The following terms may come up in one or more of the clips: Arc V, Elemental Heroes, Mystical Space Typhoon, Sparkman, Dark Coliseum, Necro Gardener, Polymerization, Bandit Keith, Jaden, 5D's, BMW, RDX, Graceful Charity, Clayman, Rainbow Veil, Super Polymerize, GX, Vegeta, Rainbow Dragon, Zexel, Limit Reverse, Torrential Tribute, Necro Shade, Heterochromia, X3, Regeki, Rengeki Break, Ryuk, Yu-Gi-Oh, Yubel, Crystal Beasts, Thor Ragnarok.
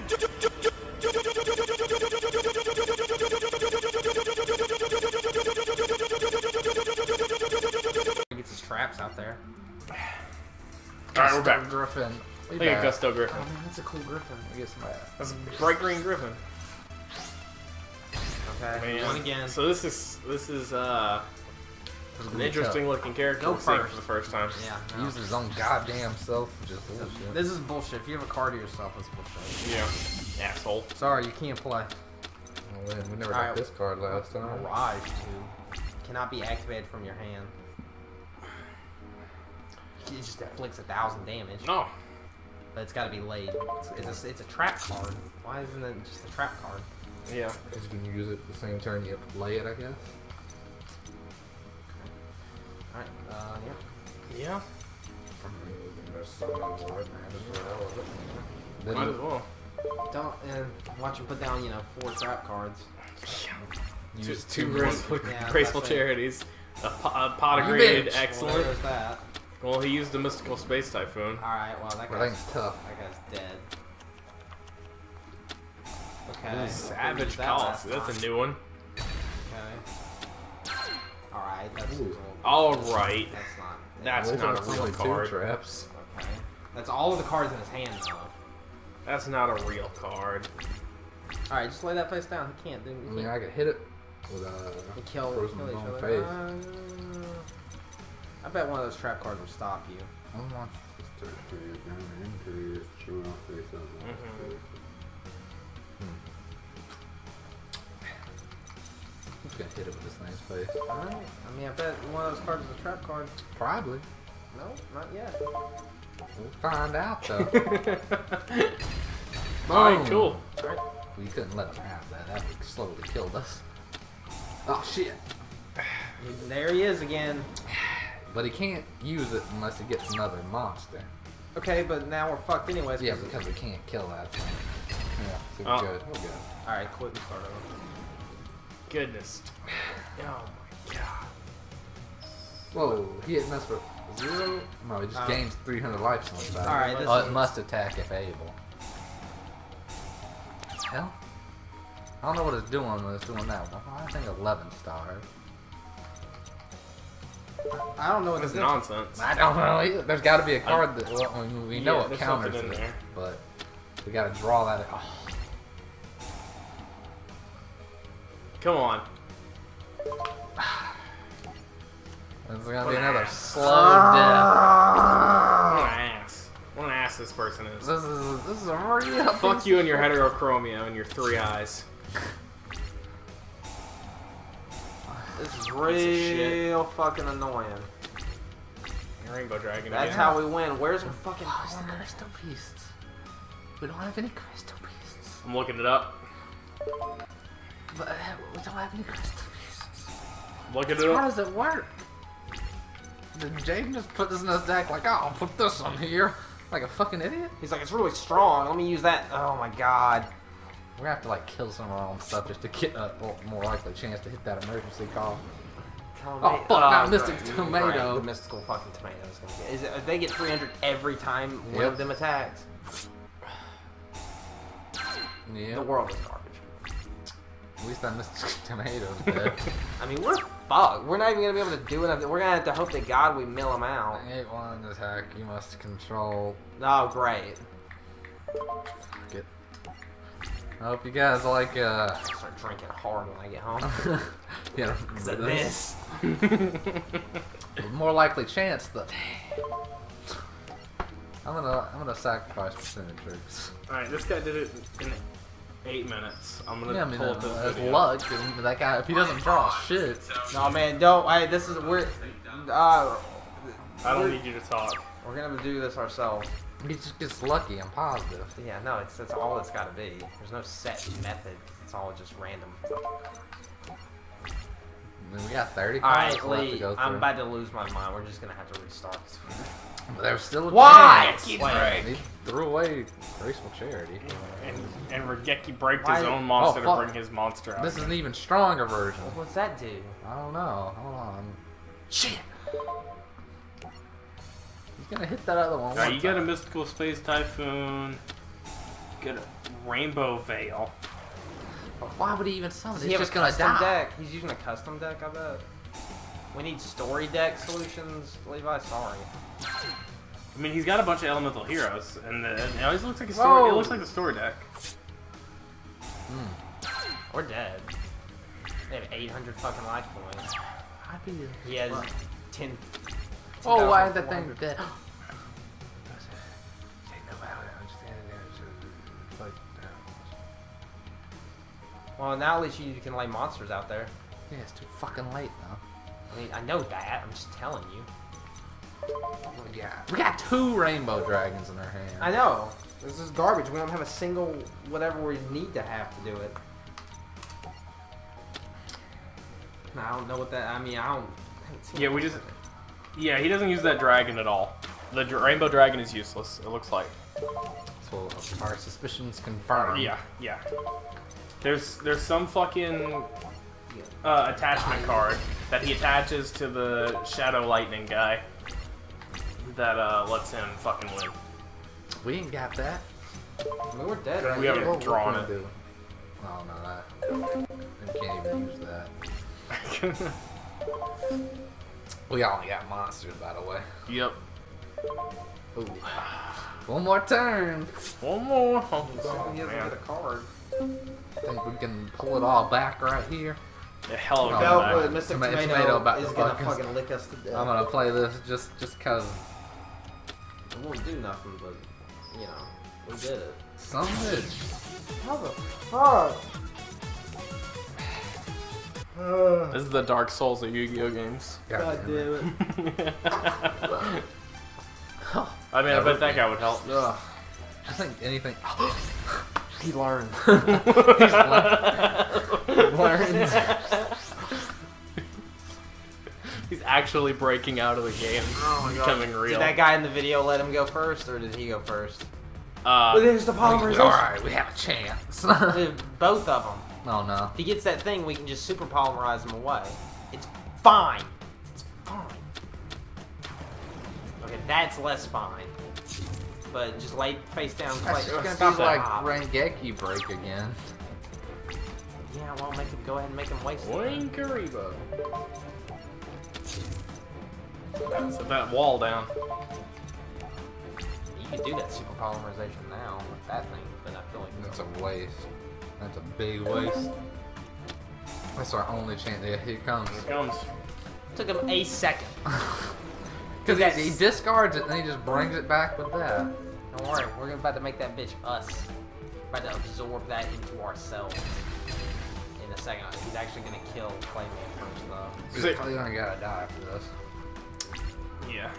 to do. He gets his traps out there. Alright, we're back. Griffin. Look at Gusto Griffin. Oh, man, that's a cool Griffin. I guess that's a bright green Griffin. Okay, man. One again. So this is an interesting looking character to see for the first time. Yeah, no. Uses his own goddamn self. Just bullshit. This is bullshit. If you have a card to yourself, it's bullshit. Yeah, asshole. Sorry, you can't play. Oh, man, we never got this card last time. Rise too. Cannot be activated from your hand. It just inflicts 1,000 damage. No. But it's got to be laid. It's a trap card. Why isn't it just a trap card? Yeah. Because you can use it the same turn you lay it, I guess. Alright, yeah. Yeah. Might as well. Don't, watch him put down, you know, 4 trap cards. Yeah. Just two Graceful Charities. A pot of graded excellent. Well, there's that. Well, he used the Mystical Space Typhoon. Alright, well, that guy's tough. That guy's dead. Okay. Savage Calls. That's a new one. Okay. Alright, that's cool. Alright. That's not a real card. Traps. Okay. That's all of the cards in his hand, though. That's not a real card. Alright, just lay that place down. He can't do anything. I mean, I could hit it with kill each other. I bet one of those trap cards will stop you. I don't want to He's gonna hit it with his nice face. Alright. I mean, I bet one of those cards is a trap card. Probably. No, not yet. We'll find out, though. Alright, cool. Alright. We couldn't let him have that. That slowly killed us. Oh, shit. There he is again. But he can't use it unless he gets another monster. Okay, but now we're fucked anyways. Yeah, because we can't kill that thing. Yeah, so we're good. We're good. Alright, quit and start over. Goodness. Oh my god. Whoa, he hit mess with 0? No, he just gains 300 life so much. Alright, it must attack if able. Hell? I don't know what it's doing when it's doing that. I think 11 stars. I don't know what this is. Nonsense. I don't know either. There's got to be a card that we know it counters it, but we got to draw that. Oh. Come on. There's gonna be another slow death. What an ass! What an ass this person is. This is a real. Fuck you and your heterochromia and your 3 eyes. This is real fucking annoying. Rainbow Dragon. That's how we win. Where's our fucking Crystal Beasts? We don't have any Crystal Beasts. I'm looking it up. But we don't have any Crystal Beasts. Looking it up. How does it work? Did Jaden just put this in his deck? Like, oh, I'll put this on here. Like a fucking idiot. He's like, it's really strong. Let me use that. Oh my god. We're gonna have to like kill some of our own stuff just to get a more likely chance to hit that emergency call. Oh fuck! Not Mystical Tomato. The Mystical fucking Tomato is gonna get. They get 300 every time one of them attacks. Yeah. The world is garbage. At least that Mystical Tomato's dead. I mean, we're fucked. We're not even gonna be able to do anything. We're gonna have to hope that God we mill him out. 8-1 attack. You must control. Oh great. Fuck it. I hope you guys like, I'll start drinking hard when I get home. Yeah, because of this. More likely chance, though. I'm gonna sacrifice percentage tricks. Alright, this guy did it in 8 minutes. I'm gonna pull up this video. That's luck, and that guy, if he doesn't draw shit. No, man, don't. Hey, this is, I don't need you to talk. We're gonna have to do this ourselves. He just gets lucky, I'm positive. Yeah, no, that's all it's gotta be. There's no set method. It's all just random. I mean, we got 30 cards left to go through. I'm about to lose my mind. We're just gonna have to restart this. But there's still a chance. He threw away Graceful Charity. And Regeki breaked his own monster to bring his monster out. This is an even stronger version. What's that do? I don't know. Hold on. Shit! He's gonna hit that other one. Alright, you got a Mystical Space Typhoon. Get a Rainbow Veil. Why would he even summon it? He's just gonna die. Deck. He's using a custom deck, I bet. We need story deck solutions, Levi. Sorry. I mean, he's got a bunch of Elemental Heroes, and it always looks like a story. It looks like the story deck. We're dead. They have 800 fucking life points. He has 10. Oh, why is that thing dead? Well, now at least you can lay monsters out there. Yeah, it's too fucking late, though. I mean, I know that. I'm just telling you. Oh, yeah. We got 2 Rainbow Dragons in our hand. I know. This is garbage. We don't have a single whatever we need to have to do it. I don't know what that... I mean, I don't yeah, we just... Yeah, he doesn't use that dragon at all. The Rainbow Dragon is useless, it looks like. So our suspicions confirmed. Yeah, yeah. There's some fucking attachment card that he attaches to the Shadow Lightning guy that lets him fucking win. We ain't got that. We were dead. Right? We haven't drawn it. Oh no, I can't even use that. We only got monsters, by the way. Yep. Ooh. One more turn. One more. Oh, so he doesn't get a card. I think we can pull it all back right here. Yeah, hell of a Mystical Tomato is gonna fucking lick us to death. I'm gonna play this just cause. It won't do nothing, but you know, we did it. Some bitch. How the fuck? This is the Dark Souls of Yu-Gi-Oh games. God damn it. I mean, I bet that guy would help. I think anything. He learned. He learned. He's actually breaking out of the game. Oh my god. Becoming real. Did that guy in the video let him go first, or did he go first? Well, there's the polymerization. Alright, we have a chance. Both of them. Oh no. If he gets that thing, we can just super polymerize him away. It's fine. It's fine. Okay, that's less fine. But just lay face down. That's just gonna be like Rengeki Break again. Yeah, well, make him go ahead and make him waste it. Karibo. Set that wall down. You can do that super polymerization now with that thing, but I feel like that's a waste. That's a big waste. That's our only chance. Yeah, here it comes. Here it comes. Took him a second. Because he discards it and he just brings it back with that. Don't worry, we're about to make that bitch us. We're about to absorb that into ourselves. In a second, he's actually going to kill Clayman first, though. He's probably going to die after this. Yeah.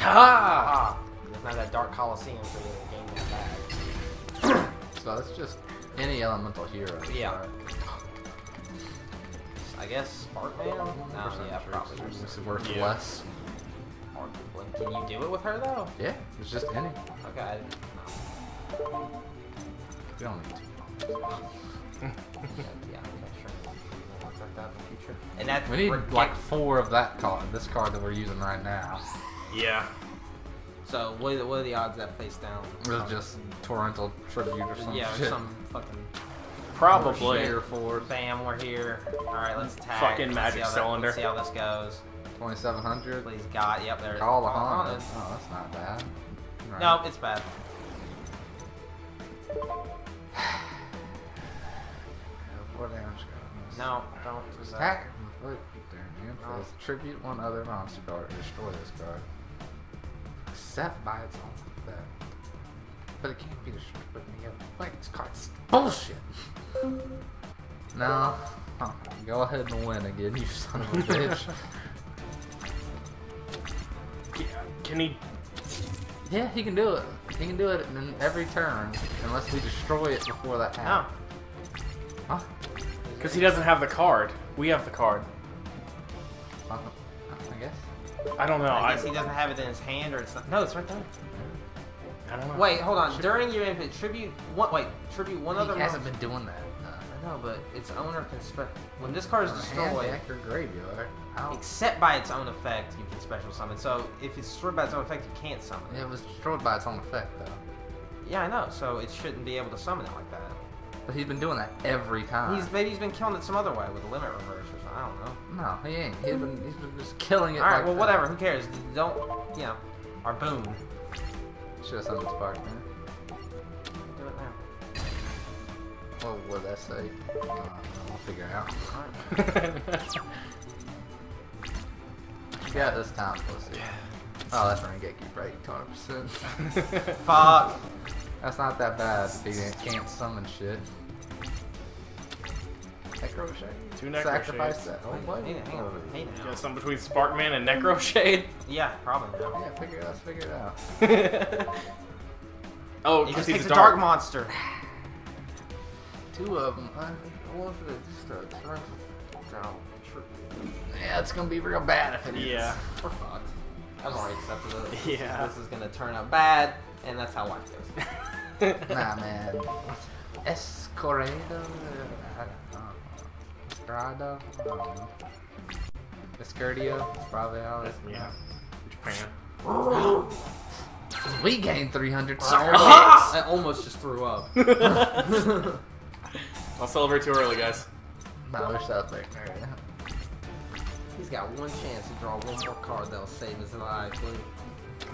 Ha! There's not that Dark Coliseum for the game that's back. So it's just any elemental hero. Yeah. Right? I guess Sparkman? No, yeah, probably. It's worth less. Can you do it with her, though? Yeah, it's just any. Okay, I didn't know. We don't need to. Yeah, I'm not sure. Looks like that in the future. And that's we need like 4 of that card, this card that we're using right now. Yeah. So, what are the odds that face down? It's just Torrential Tribute or something. Yeah, shit. Some fucking... Probably. Bam, we're here. Alright, let's attack. Fucking Magic Cylinder. Let's see how this goes. 2700? Please God, yep, there it is. Call the Haunted. Oh, that's not bad. Right. No, it's bad. No, don't do that. Look, there, tribute one other monster card. Destroy this card. Except by its own effect. But it can't be destroyed. Like, this card's bullshit! No. Oh, go ahead and win again, you son of a bitch. Can he? Yeah, he can do it. He can do it in every turn, unless we destroy it before that happens. No. Huh? Because he doesn't have the card. We have the card. I guess. I don't know. I guess he doesn't have it in his hand, or it's not. No, it's right there. I don't know. Wait, hold on. During your infant tribute, tribute one other. He hasn't been doing that. I know, but its owner can special. When this card is destroyed, graveyard. Except by its own effect, you can special summon. So if it's destroyed by its own effect, you can't summon it. It was destroyed by its own effect, though. Yeah, I know, so it shouldn't be able to summon it like that. But he's been doing that every time. Maybe he's been killing it some other way with a limit reverse or something. I don't know. No, he ain't. He's been just killing it. All right, like well, that. Whatever. Who cares? Don't, you know, or boom. Should have summoned Sparkman. Do it now. Well, what did I say? I'll figure it out. Yeah, this time, let's see. Oh, that's Rengeki Break, 200%. Fuck! That's not that bad if you can't summon shit. Necro Shade. Two Necro Sacrifice Shades. That. Oh, what? Hang on. Yeah, something between Sparkman and Necro Shade? Yeah, probably. Yeah, figure it out. Oh, because he's a dark monster. Two of them. What if it's just a torrential tribute? Yeah, it's gonna be real bad if it is. Yeah. We're fucked. I've already accepted it. Yeah. This is gonna turn out bad, and that's how life goes. Nah, man. Escorado? Escorado? Escordia? It's probably how it is. Yeah. Japan. We gained 300 souls. I almost just threw up. I'll celebrate too early, guys. Nah, we're celebrating right now. He's got one chance to draw one more card that'll save his life, please.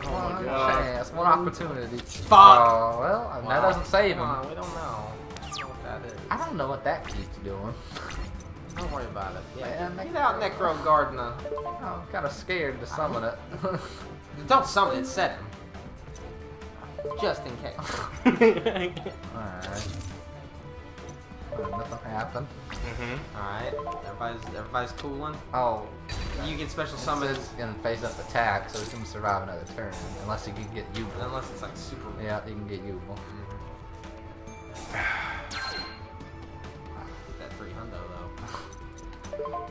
Oh my god. Chance, one opportunity. Fuck! Oh, well, wow. That doesn't save him. Wow, we don't know. I don't know what that is. I don't know what that keeps doing. Don't worry about it. Yeah, get out, Necro Gardener. I'm kind of scared to summon it. Don't summon it, set him. Just in case. Alright. Nothing happened. Alright. Everybody's cooling. Oh. You get special summons. It's gonna face up attack, so he can survive another turn. Unless you can get Yubel. Unless it's like super. Yeah, you can get Yubel. That 300 though.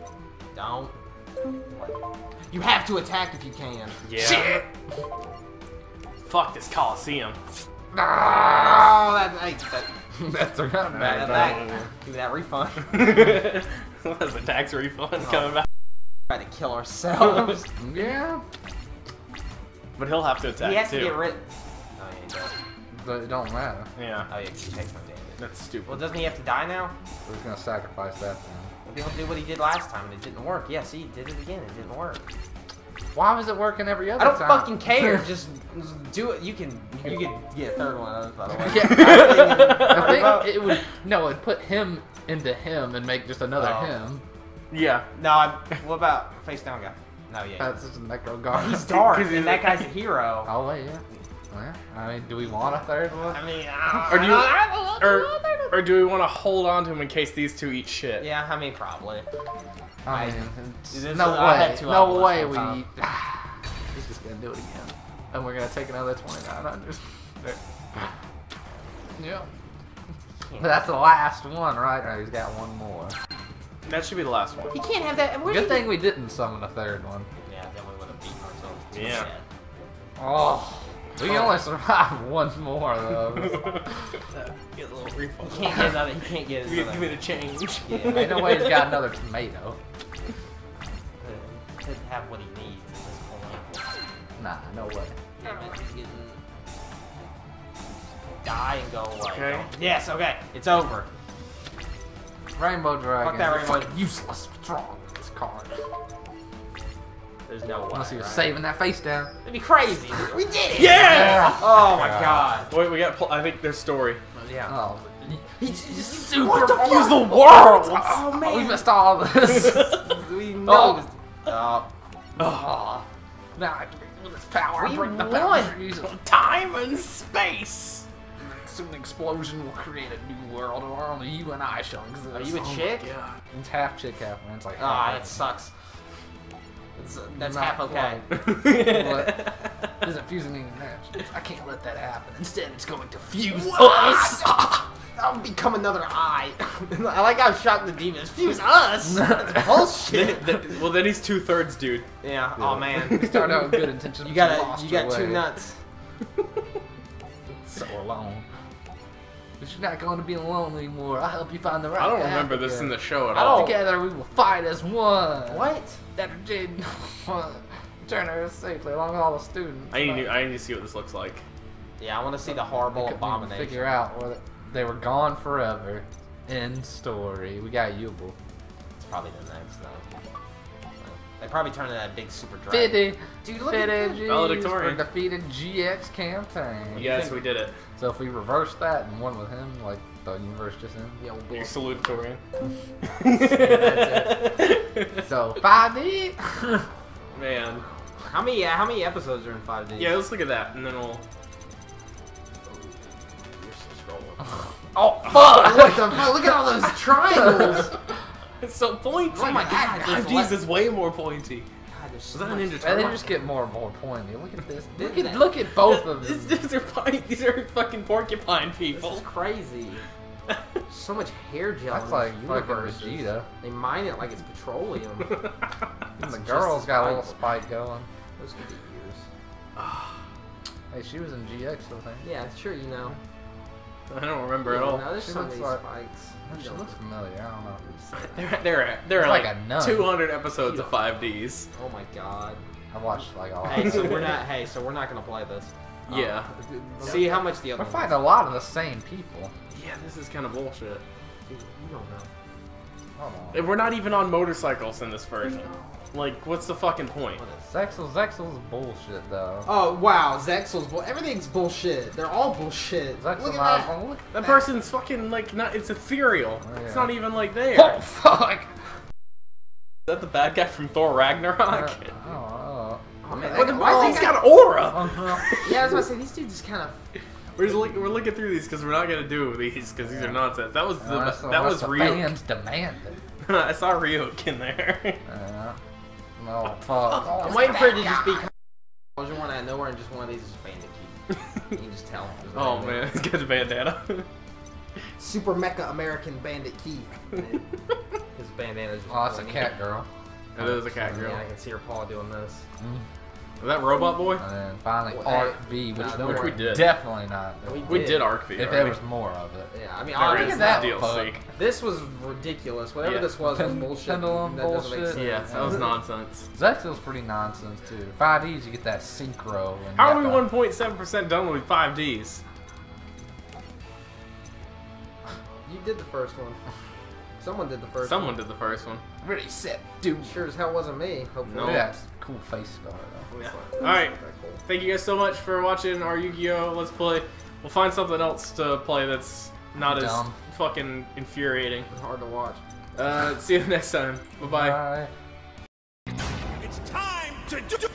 Don't. You have to attack if you can. Yeah. Shit! Fuck this Coliseum. Oh, that's a kind of bad. Give me that refund. What is the tax refund coming back? Trying to kill ourselves. Yeah. But he'll have to attack too. He has to get rid. Oh, yeah, he does. But it don't matter. Yeah. Oh yeah, he takes no damage. That's stupid. Well, doesn't he have to die now? We're just gonna sacrifice that thing. Well, he'll do what he did last time and it didn't work. Yeah, see, he did it again. It didn't work. Why was it working every other time? I don't fucking care. Just do it. You can get a third one of those, by the way. Yeah. I think it would. No, it'd put him into him and make just another him. Yeah. No. What about face down guy? No. Yeah. That's just a Necro Guard. He's dark, and that guy's a hero. Oh wait, yeah. Well, I mean, do we want a third one? I mean, or do we want to hold on to him in case these two eat shit? Yeah. I mean, probably. No way we... He's just gonna do it again. And we're gonna take another 2900. Yep. But that's the last one, right? Or he's got one more. That should be the last one. He can't have that... Good thing we didn't summon a third one. Yeah, then we would've beaten ourselves. Yeah. Sad. Oh. We can only survive one more, though. Get a little refund. He can't get another. He can't get another. Give me the change. Yeah, ain't no way he's got another tomato. He doesn't have what he needs at this point. Nah, no way. Yeah, man, he's getting... Die and go away. Okay. Yes, okay. It's over. Rainbow Dragon. Fuck that Rainbow. Fucking useless. What's wrong with this card? There's no way. Unless you're saving that face down. That'd be crazy. We did it! Yeah! Oh my god. Wait, we got. I think there's story. Yeah. Oh. He's just super. What the fuck? The world! Oh man. We missed all this. We know. Oh. Now I can bring this power. We bring the boundaries of time and space. Soon, an explosion will create a new world where only you and I shall exist. Are you a chick? It's half chick, half man. It's like, ah, it sucks. That's half okay. What is it fusing in the match? I can't let that happen. Instead, it's going to fuse us. I'll become another eye. I like how shot the demons. Fuse us. That's bullshit. Well, then he's 2/3, dude. Yeah. Oh man. We start out with good intentions. You got two nuts. So alone. But you're not going to be alone anymore. I'll help you find the right guy. I don't remember this in the show at all. Together we will fight as one. What? That Jaden will return her safely along with all the students. I need to see what this looks like. Yeah, I want to see the horrible abomination. Figure out whether they were gone forever. End story. We got Yubel. It's probably the next though. They probably turned into that big super dragon. Dude, look at that. Valedictorian. For defeated GX campaign. Yes, we did it. So if we reverse that and won with him, like the universe just ends. Yeah, we'll be salutatorian. So 5D. Man, how many episodes are in 5D? Yeah, let's look at that, and then we'll. Oh fuck! What the fuck? Look at all those triangles. It's so pointy. Oh my god, 5D's is way more pointy. God, there's so much. And they just get more and more pointy. Look at this. Look at both of them. These are fucking porcupine people. This is crazy. So much hair gel. That's like universe Vegeta. They mine it like it's petroleum. And the girl's got a little spike going. Those could be years. Hey, she was in GX, I think. Yeah, sure, you know. I don't remember at all. No, there's so many spikes. She looks familiar. I don't know. There are like 200 episodes of 5D's. Oh my god. I watched like all. Hey, so we're not gonna play this. Yeah. See how much the other. We're fighting a lot of the same people. Yeah, this is kind of bullshit. Dude, you don't know. I don't know. We're not even on motorcycles in this version. Like, what's the fucking point? Zexel's bullshit, though. Oh, wow. Everything's bullshit. They're all bullshit. Zexel, look at that. That person's fucking, like, it's ethereal. Oh, yeah. It's not even, like, there. Oh, fuck. Is that the bad guy from Thor Ragnarok? Oh, man. Well, why has he got aura? Yeah, I was about to say, these dudes just kind of... We're looking through these because we're not going to do these because these are nonsense. That was real. Fans demanded. I saw Ryuk in there. No, fuck. Oh, I'm waiting for it to just be. I just want out of nowhere and just one of these is Bandit Keith. You can just tell. Oh man, it's got the bandana. Super Mecha American Bandit Keith. His bandana is. Oh, it's a cat girl. It is a cat girl. Yeah, I can see her paw doing this. Is that Robot Boy? And then finally Arc V, which we did. Definitely not. We did Arc V. If there was more of it. Yeah, I mean, obviously that DLC. This was ridiculous. Whatever this was bullshit. Pendulum that bullshit. Doesn't make sense. Yeah, that was nonsense. Zexel's pretty nonsense too. 5D's, you get that synchro. And how are we 1.7% done with 5D's? You did the first one. Someone did the first one. Someone did the first one. Ready, set, do. Sure as hell wasn't me. Hopefully. No. Yeah. Cool face star though. Yeah. Alright. Cool. Thank you guys so much for watching our Yu-Gi-Oh! Let's Play. We'll find something else to play that's not dumb. As fucking infuriating. It's hard to watch. See you next time. Bye-bye. It's time to do